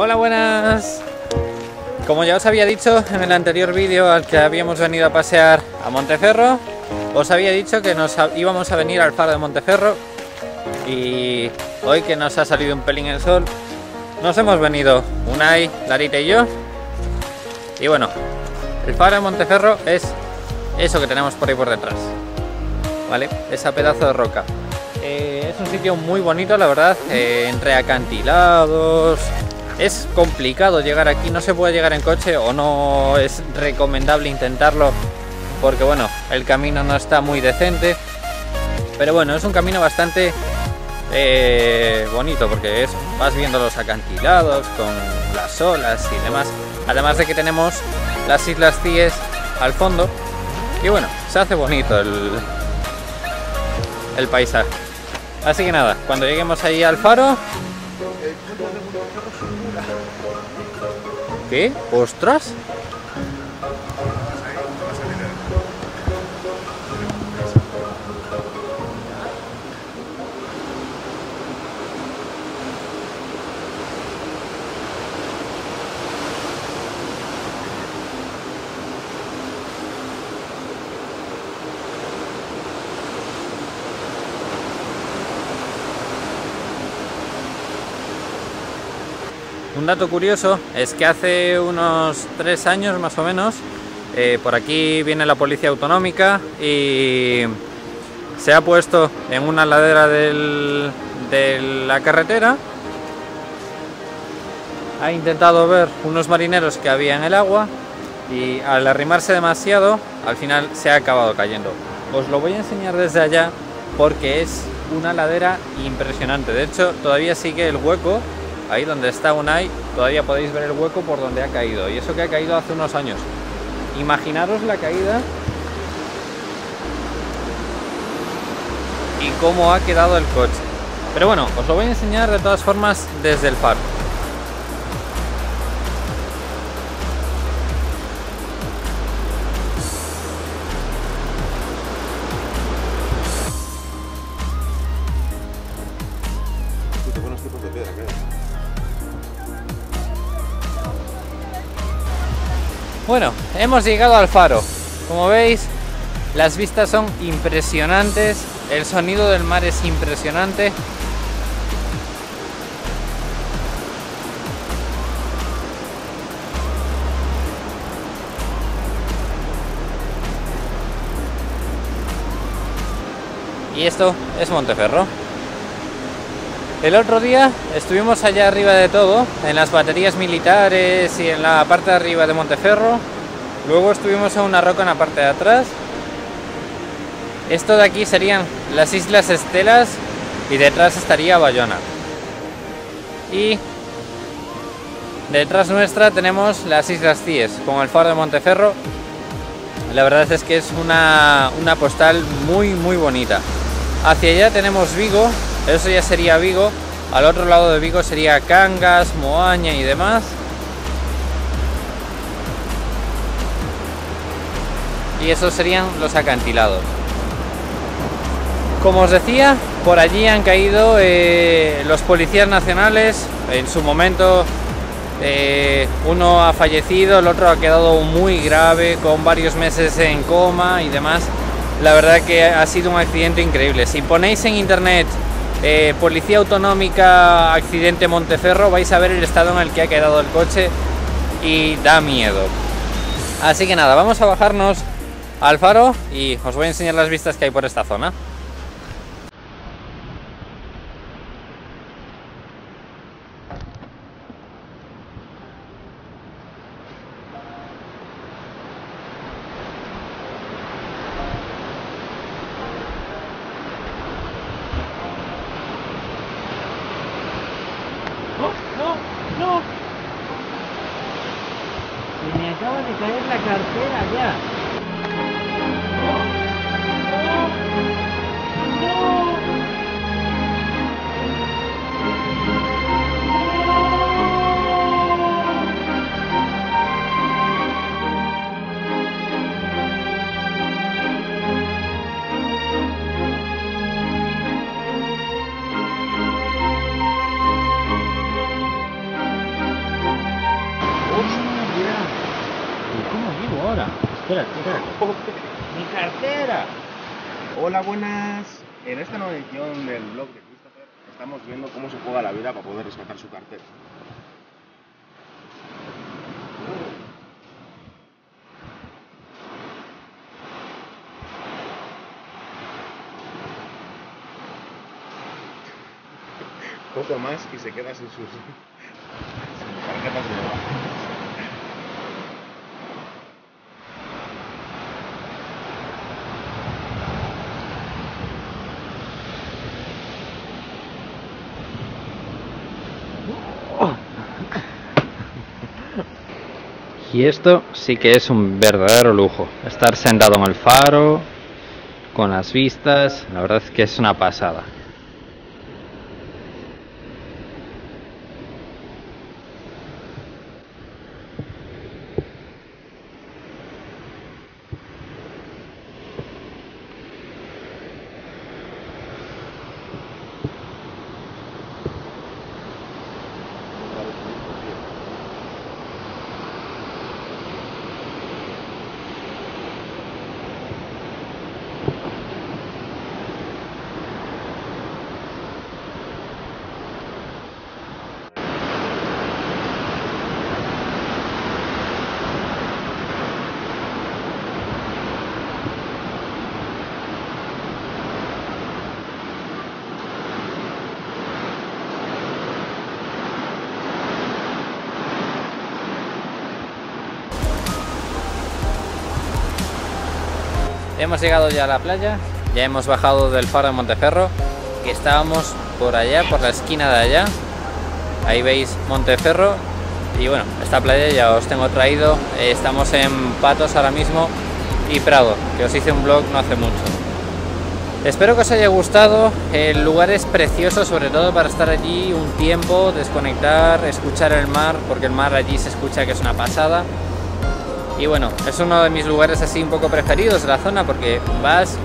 Hola, buenas. Como ya os había dicho en el anterior vídeo al que habíamos venido a pasear a Monteferro, os había dicho que nos íbamos a venir al faro de Monteferro, y hoy que nos ha salido un pelín el sol, nos hemos venido Unai, Larita y yo. Y bueno, el faro de Monteferro es eso que tenemos por ahí por detrás, ¿vale? Esa pedazo de roca. Es un sitio muy bonito, la verdad, entre acantilados. Es complicado llegar aquí, no se puede llegar en coche, o no es recomendable intentarlo, porque bueno, el camino no está muy decente. Pero bueno, es un camino bastante bonito, porque vas viendo los acantilados con las olas y demás. Además de que tenemos las Islas Cíes al fondo, y bueno, se hace bonito el paisaje. Así que nada, cuando lleguemos ahí al faro... ¿Qué? ¡Ostras! Un dato curioso es que hace unos 3 años más o menos, por aquí viene la policía autonómica y se ha puesto en una ladera de la carretera, ha intentado ver unos marineros que había en el agua, y al arrimarse demasiado al final se ha acabado cayendo. Os lo voy a enseñar desde allá porque es una ladera impresionante. De hecho, todavía sigue el hueco. Ahí donde está Unai, todavía podéis ver el hueco por donde ha caído. Y eso que ha caído hace unos años. Imaginaros la caída y cómo ha quedado el coche. Pero bueno, os lo voy a enseñar de todas formas desde el faro. Bueno, hemos llegado al faro. Como veis, las vistas son impresionantes, el sonido del mar es impresionante. Y esto es Monteferro. El otro día estuvimos allá arriba de todo, en las baterías militares y en la parte de arriba de Monteferro. Luego estuvimos en una roca en la parte de atrás. Esto de aquí serían las Islas Estelas y detrás estaría Bayona. Y detrás nuestra tenemos las Islas Cíes, con el faro de Monteferro. La verdad es que es una postal muy muy bonita. Hacia allá tenemos Vigo. Eso ya sería Vigo. Al otro lado de Vigo sería Cangas, Moaña y demás. Y esos serían los acantilados. Como os decía, por allí han caído los policías nacionales. En su momento uno ha fallecido, el otro ha quedado muy grave, con varios meses en coma y demás. La verdad que ha sido un accidente increíble. Si ponéis en internet... Policía Autonómica accidente Monteferro, vais a ver el estado en el que ha quedado el coche y da miedo. Así que nada, vamos a bajarnos al faro y os voy a enseñar las vistas que hay por esta zona. Acaba de caer la cartera ya. Espera. ¡Mi cartera! Hola, buenas. En esta nueva edición del blog de Christopher estamos viendo cómo se juega la vida para poder rescatar su cartera. Poco más y se queda sin sus tarjetas de trabajo. Y esto sí que es un verdadero lujo, estar sentado en el faro, con las vistas, la verdad es que es una pasada. Hemos llegado ya a la playa, ya hemos bajado del faro de Monteferro, que estábamos por allá, por la esquina de allá. Ahí veis Monteferro y bueno, esta playa ya os tengo traído. Estamos en Patos ahora mismo y Prado, que os hice un vlog no hace mucho. Espero que os haya gustado, el lugar es precioso, sobre todo para estar allí un tiempo, desconectar, escuchar el mar, porque el mar allí se escucha que es una pasada. Y bueno, es uno de mis lugares así un poco preferidos de la zona, porque vas,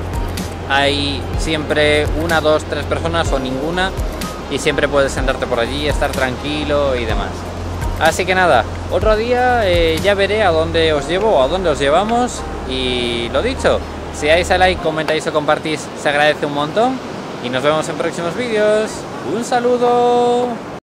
hay siempre una, dos, tres personas o ninguna y siempre puedes sentarte por allí, estar tranquilo y demás. Así que nada, otro día ya veré a dónde os llevo o a dónde os llevamos y lo dicho, si dais a like, comentáis o compartís, se agradece un montón y nos vemos en próximos vídeos. ¡Un saludo!